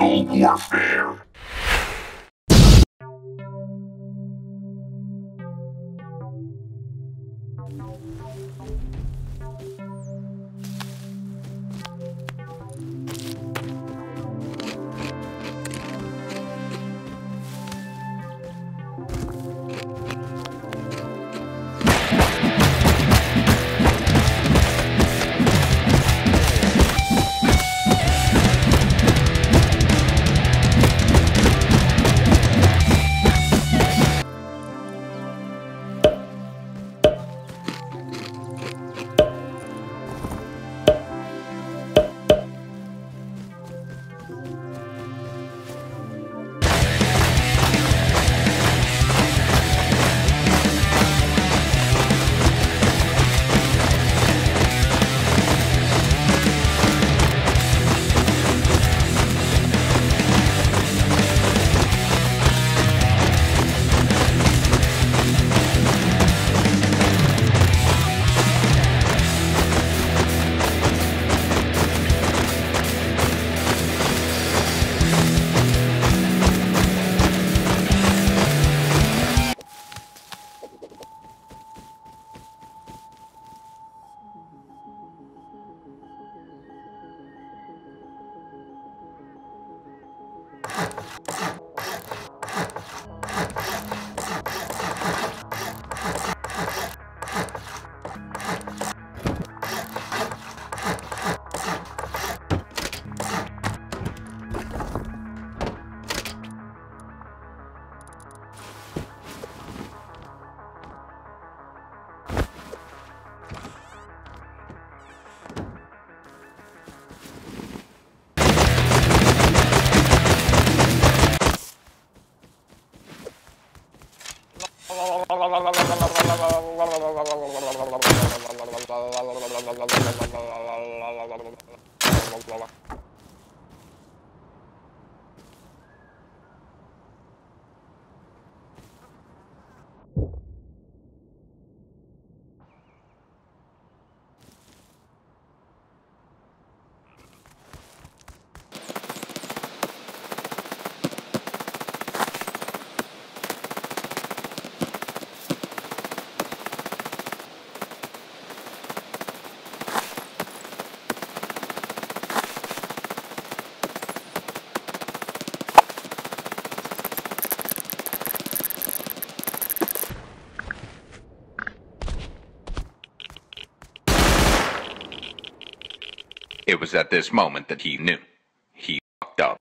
Lethal Warfare. It was at this moment that he knew. He fucked up.